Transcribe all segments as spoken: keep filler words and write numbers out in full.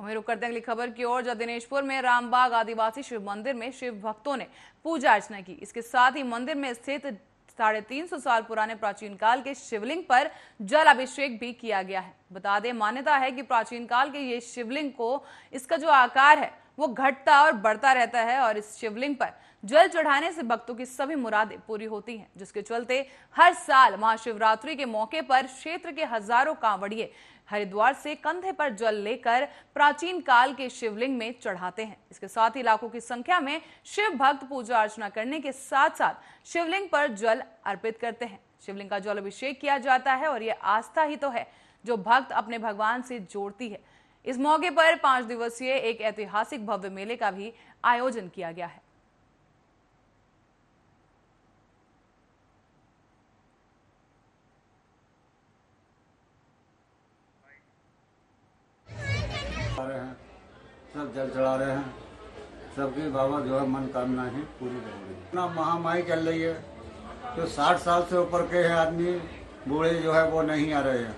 हमें रुक करते हैं अगली खबर की ओर, जो दिनेशपुर में रामबाग आदिवासी शिव मंदिर में शिव भक्तों ने पूजा अर्चना की। इसके साथ ही मंदिर में स्थित साढ़े तीन सौ साल पुराने प्राचीन काल के शिवलिंग पर जल अभिषेक भी किया गया है। बता दें, मान्यता है कि प्राचीन काल के ये शिवलिंग को, इसका जो आकार है वो घटता और बढ़ता रहता है और इस शिवलिंग पर जल चढ़ाने से भक्तों की सभी मुरादें पूरी होती हैं, जिसके चलते हर साल महाशिवरात्रि के मौके पर क्षेत्र के हजारों कांवड़िए हरिद्वार से कंधे पर जल लेकर प्राचीन काल के शिवलिंग में चढ़ाते हैं। इसके साथ ही लाखों की संख्या में शिव भक्त पूजा अर्चना करने के साथ साथ शिवलिंग पर जल अर्पित करते हैं। शिवलिंग का जल अभिषेक किया जाता है और ये आस्था ही तो है जो भक्त अपने भगवान से जोड़ती है। इस मौके पर पांच दिवसीय एक ऐतिहासिक भव्य मेले का भी आयोजन किया गया है। हैं, सब जल चढ़ा रहे हैं, सबकी बाबा जो है मनोकामनाएं पूरी हो रही है। इतना महामारी चल रही है तो साठ साल से ऊपर के हैं आदमी बूढ़े जो है वो नहीं आ रहे हैं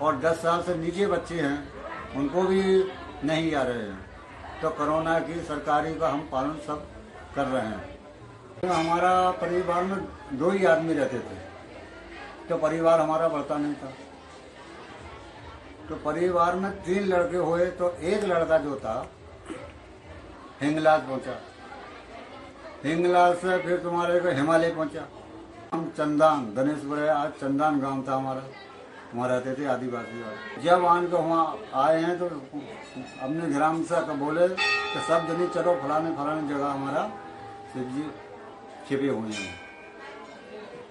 और दस साल से नीचे बच्चे हैं उनको भी नहीं आ रहे हैं। तो कोरोना की सरकारी का हम पालन सब कर रहे हैं। तो हमारा परिवार में दो ही आदमी रहते थे तो परिवार हमारा बढ़ता नहीं था। तो परिवार में तीन लड़के हुए तो एक लड़का जो था हिंगलाज पहुंचा, हिंगलाज से फिर तुम्हारे को हिमालय पहुंचा। हम चंदान दिनेशपुर है, आज चंदान गांव था हमारा, वहाँ रहते थे आदिवासी वाले। जब आन को वहाँ आए हैं तो अपने ग्राम से बोले तो सब जने चलो फलाने फलाने जगह हमारा शिव जी छिपे हुए हैं।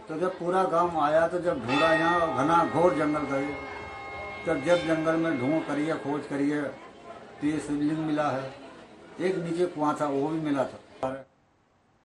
तो जब पूरा गांव आया तो जब ढूंढा यहाँ घना घोर जंगल गए, तब जब जंगल में ढूंढ करिए खोज करिए तो ये शिवलिंग मिला है। एक नीचे कुआं था वो भी मिला था।